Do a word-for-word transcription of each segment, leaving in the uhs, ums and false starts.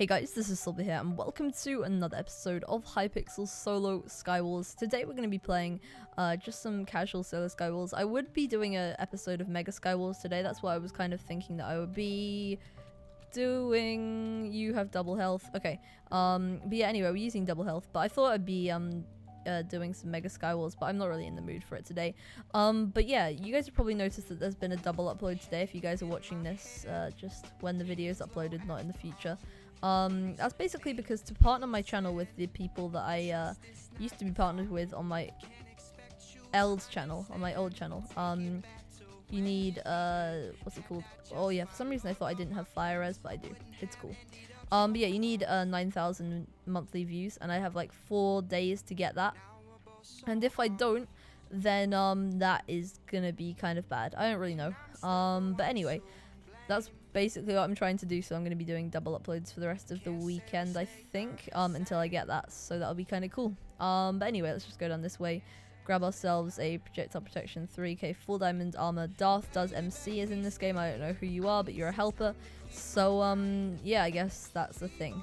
Hey guys, this is Silver here and welcome to another episode of Hypixel Solo Skywars. Today we're going to be playing uh, just some casual solo Skywars. I would be doing an episode of Mega Skywars today, that's what I was kind of thinking that I would be doing. You have double health, okay. Um, but yeah, anyway, we're using double health, but I thought I'd be... Um, Uh, doing some Mega Skywars, but I'm not really in the mood for it today. Um, but yeah, you guys have probably noticed that there's been a double upload today if you guys are watching this, uh, just when the video is uploaded, not in the future. Um, that's basically because to partner my channel with the people that I uh, used to be partnered with on my old channel, on my old channel, um, you need, uh, what's it called? Oh yeah, for some reason I thought I didn't have fire res, but I do. It's cool. Um, but yeah, you need uh, nine thousand monthly views, and I have like four days to get that. And if I don't, then um, that is gonna be kind of bad. I don't really know. Um, but anyway, that's basically what I'm trying to do. So I'm gonna be doing double uploads for the rest of the weekend, I think, um, until I get that. So that'll be kind of cool. Um, but anyway, let's just go down this way. Grab ourselves a projectile protection three K full diamond armor. DarthDoesMC is in this game. I don't know who you are, but you're a helper. So um, yeah, I guess that's the thing.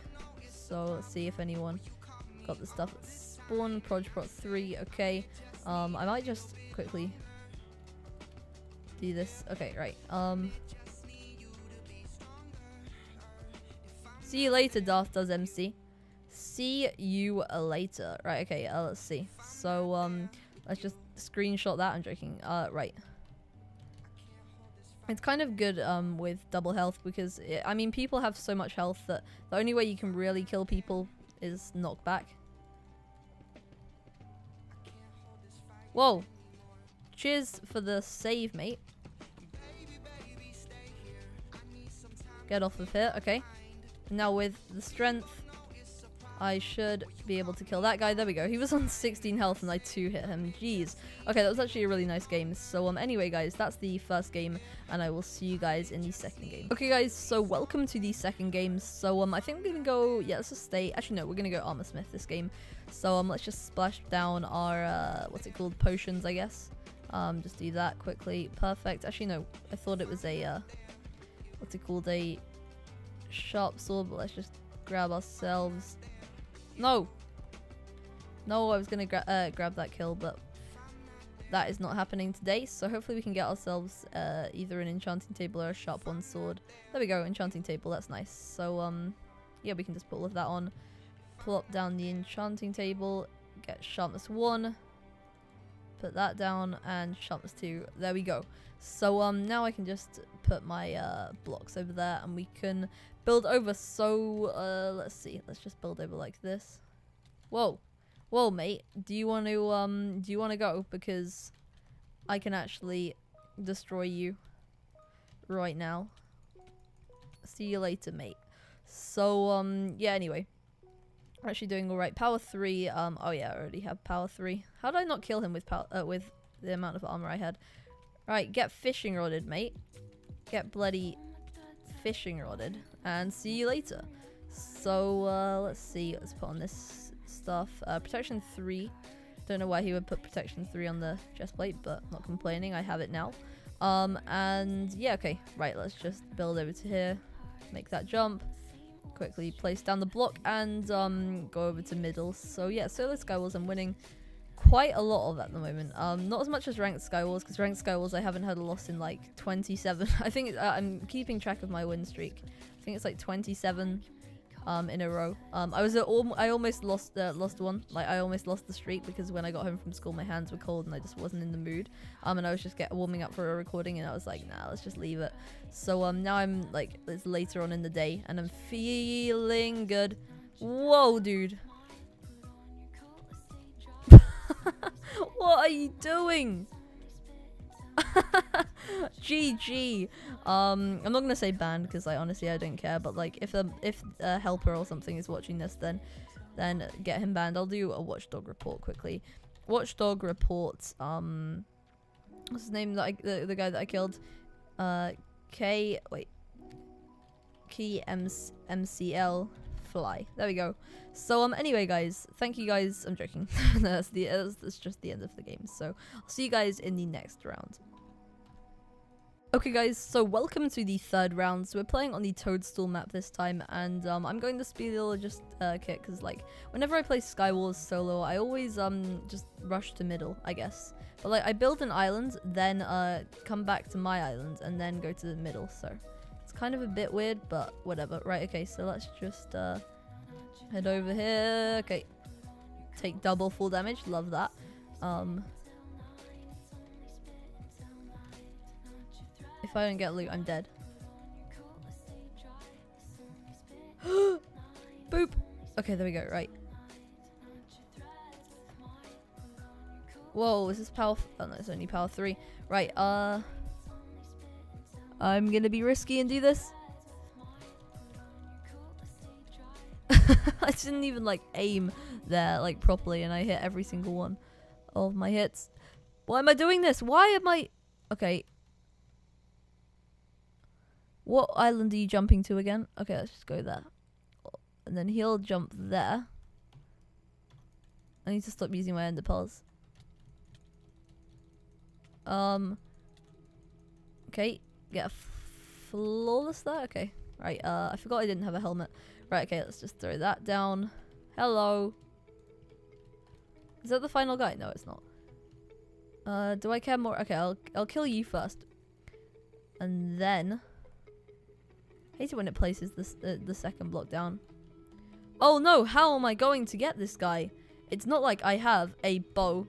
So let's see if anyone got the stuff. Spawn Progprot three. Okay. Um, I might just quickly do this. Okay, right. Um, see you later, DarthDoesMC. See you later. Right. Okay. Uh, let's see. So um, let's just screenshot that. I'm joking. Uh, right. It's kind of good um, with double health because, it, I mean, people have so much health that the only way you can really kill people is knockback. Whoa. Cheers for the save, mate. Get off of here. Okay. Now with the strength, I should be able to kill that guy. There we go. He was on sixteen health and I two hit him. Jeez. Okay, that was actually a really nice game. So um, anyway, guys, that's the first game and I will see you guys in the second game. Okay, guys, so welcome to the second game. So um, I think we're gonna go... Yeah, let's just stay... Actually, no, we're gonna go Armorsmith this game. So um, let's just splash down our... Uh, what's it called? Potions, I guess. Um, just do that quickly. Perfect. Actually, no. I thought it was a... Uh, what's it called? A sharp sword, but let's just grab ourselves... No! No, I was gonna gra uh, grab that kill, but that is not happening today, so hopefully we can get ourselves uh, either an enchanting table or a sharp one sword. There we go, enchanting table, that's nice. So, um, yeah, we can just put all of that on. Plop down the enchanting table, get sharpness one, put that down, and sharpness two. There we go. So, um, now I can just put my uh, blocks over there, and we can... build over, so uh, let's see. Let's just build over like this. Whoa, whoa, mate. Do you want to um? Do you want to go? Because I can actually destroy you right now. See you later, mate. So um, yeah. Anyway, we're actually doing all right. Power three. Um. Oh yeah, I already have power three. How did I not kill him with power uh, with the amount of armor I had? Right, get fishing rodded, mate. Get bloody fishing rodded. And see you later. So, uh, let's see. Let's put on this stuff. Uh, protection three. Don't know why he would put protection three on the chest plate, but not complaining. I have it now. Um, and yeah, okay. Right, let's just build over to here. Make that jump. Quickly place down the block and um, go over to middle. So yeah, solo Skywars I'm winning quite a lot of at the moment. Um, not as much as ranked Skywars, because ranked Skywars I haven't had a loss in like twenty-seven. I think it, uh, I'm keeping track of my win streak. I think it's like twenty-seven um, in a row. Um, I was at al I almost lost uh, lost one. Like I almost lost the streak because when I got home from school, my hands were cold and I just wasn't in the mood. Um, and I was just get warming up for a recording, and I was like, nah, let's just leave it. So um, now I'm like, it's later on in the day, and I'm feeling good. Whoa, dude! What are you doing? G G. Um, I'm not gonna say banned because, like, honestly, I don't care. But like, if a if a helper or something is watching this, then then get him banned. I'll do a Watchdog report quickly. Watchdog report. Um, what's his name? That I, the the guy that I killed. Uh, K. Wait. Key M C L Fly. There we go. So um, anyway, guys, thank you guys. I'm joking. no, that's the that's, that's just the end of the game. So I'll see you guys in the next round. Okay guys, so welcome to the third round. So we're playing on the Toadstool map this time, and um, I'm going to Speedologist uh, kit because like whenever I play Skywars solo, I always um just rush to middle, I guess. But like I build an island, then uh come back to my island, and then go to the middle. So it's kind of a bit weird, but whatever. Right? Okay, so let's just uh head over here. Okay, take double full damage. Love that. Um. If I don't get loot, I'm dead. Boop! Okay, there we go, right. Whoa, is this power f- oh no, it's only power three. Right, uh... I'm gonna be risky and do this. I didn't even, like, aim there, like, properly, and I hit every single one of my hits. Why am I doing this? Why am I... Okay. What island are you jumping to again? Okay, let's just go there. And then he'll jump there. I need to stop using my ender pearls. Um. Okay, get a flawless there? Okay, right, uh, I forgot I didn't have a helmet. Right, okay, let's just throw that down. Hello. Is that the final guy? No, it's not. Uh, do I care more? Okay, I'll, I'll kill you first. And then... I hate it when it places this, uh, the second block down. Oh no, how am I going to get this guy? It's not like I have a bow.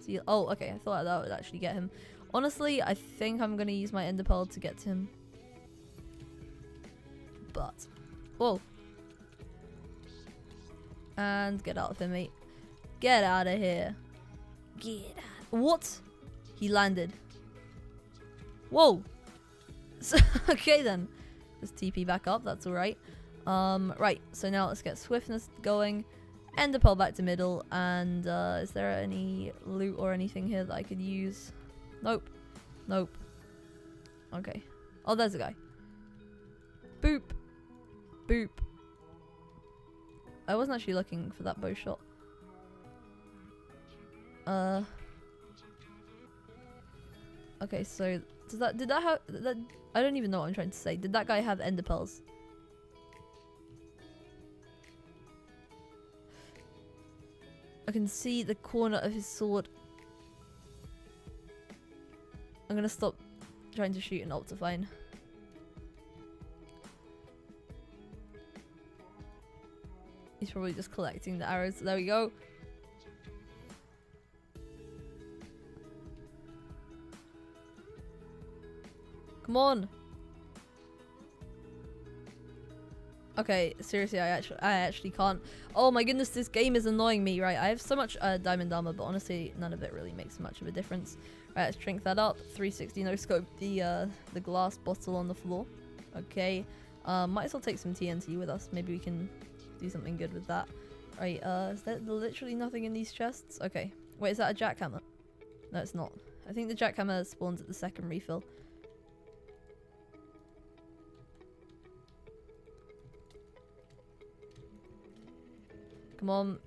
See, oh, okay, I thought that would actually get him. Honestly, I think I'm going to use my ender pearl to get to him. But, whoa. And get out of here, mate. Get out of here. Get out. What? He landed. Whoa. So, okay then. Just T P back up, that's alright. Um, right, so now let's get swiftness going. Ender pearl back to middle, and uh, is there any loot or anything here that I could use? Nope. Nope. Okay. Oh, there's a guy. Boop. Boop. I wasn't actually looking for that bow shot. Uh. Okay, so... Does that, did that have, that, I don't even know what I'm trying to say. Did that guy have ender pearls? I can see the corner of his sword. I'm gonna stop trying to shoot an Optifine. He's probably just collecting the arrows. There we go. Come on. Okay, seriously, I actually, I actually can't. Oh my goodness, this game is annoying me. Right, I have so much uh, diamond armor, but honestly, none of it really makes much of a difference. Right, let's drink that up. three sixty no scope the uh, the glass bottle on the floor. Okay, uh, might as well take some T N T with us. Maybe we can do something good with that. Right, uh, is there literally nothing in these chests? Okay, wait, is that a jackhammer? No, it's not. I think the jackhammer spawns at the second refill. Come on.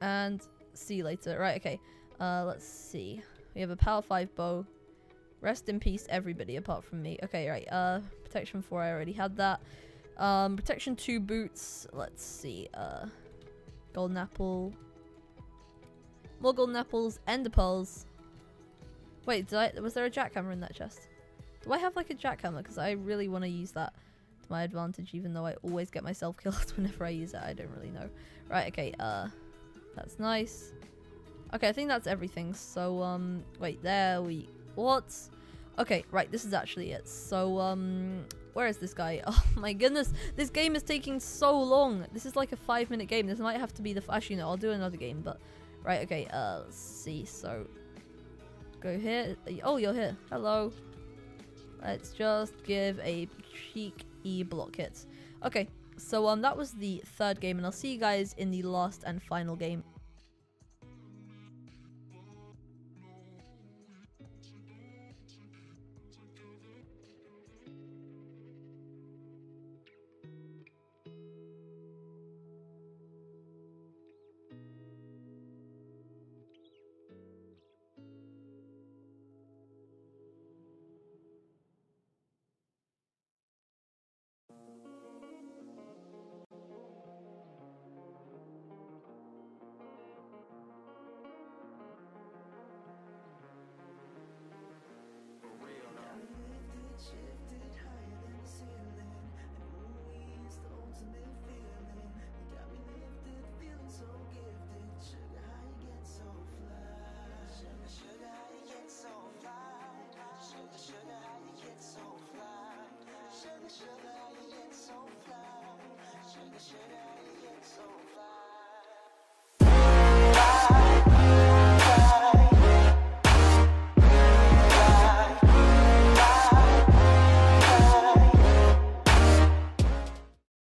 And see you later. Right, okay. Uh, let's see. We have a power five bow. Rest in peace, everybody, apart from me. Okay, right. Uh, protection four, I already had that. Um, protection two boots. Let's see. Uh, golden apple. More golden apples. Ender pearls. Wait, did I, was there a jackhammer in that chest? Do I have, like, a jackhammer? Because I really want to use that. My advantage, even though I always get myself killed whenever I use it. I don't really know. Right, okay, uh that's nice. Okay, I think that's everything. So um wait, there we what? Okay, right, this is actually it. So um where is this guy? Oh my goodness, this game is taking so long. This is like a five minute game. This might have to be the f actually no, I'll do another game, but right, okay, uh let's see. So go here. Oh, you're here. Hello. Let's just give a cheek E block hit. Okay, so um, that was the third game, and I'll see you guys in the last and final game.